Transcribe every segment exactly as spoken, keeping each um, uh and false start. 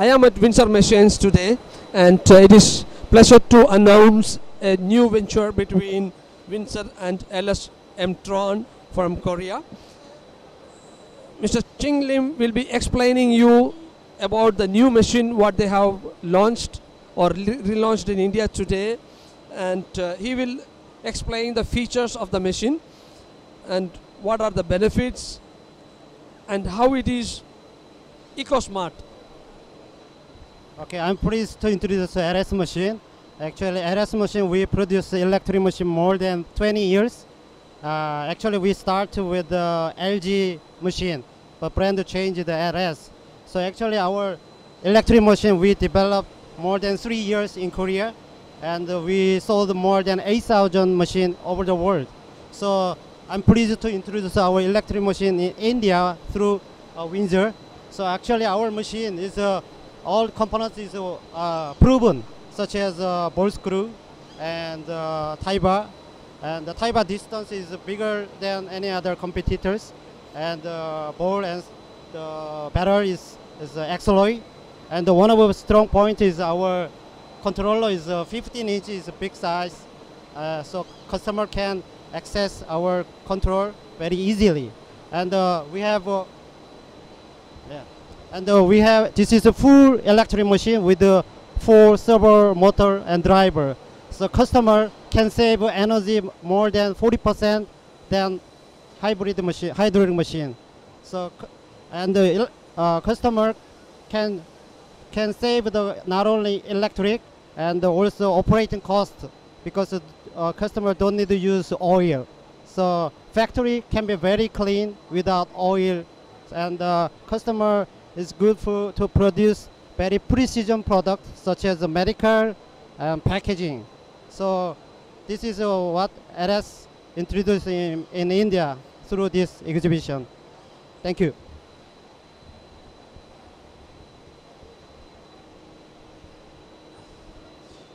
I am at Windsor Machines today, and uh, it is pleasure to announce a new venture between Windsor and L S Mtron from Korea. Mister Ching Lim will be explaining you about the new machine what they have launched or relaunched in India today, and uh, he will explain the features of the machine and what are the benefits and how it is eco-smart. Okay, I'm pleased to introduce the R S machine. Actually, R S machine, we produce electric machine more than twenty years. Uh, actually, we start with the L G machine, but brand changed the R S. So actually, our electric machine, we developed more than three years in Korea, and we sold more than eight thousand machines over the world. So I'm pleased to introduce our electric machine in India through uh, Windsor. So actually, our machine is uh, all components is uh, proven, such as uh, bolt screw and uh, tie bar. And the tie bar distance is bigger than any other competitors, and the uh, ball and the barrel is, is uh, X-alloy. And uh, one of the strong points is our controller is uh, fifteen inch, is a big size, uh, so customer can access our control very easily. And uh, we have, uh, yeah. and uh, we have, this is a full electric machine with uh, four servo motor and driver. So customer can save energy more than forty percent than hybrid machine, hydraulic machine. So, and the uh, customer can can save the not only electric and also operating cost, because uh, customer don't need to use oil. So factory can be very clean without oil, and uh, customer is good for to produce very precision products such as medical and packaging. So this is uh, what R S introduced in, in India through this exhibition. Thank you.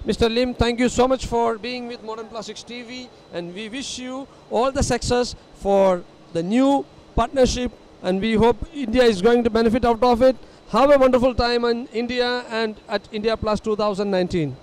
Mister Lim, thank you so much for being with Modern Plastics T V, and we wish you all the success for the new partnership, and we hope India is going to benefit out of it. Have a wonderful time in India and at IndiaPlast twenty nineteen.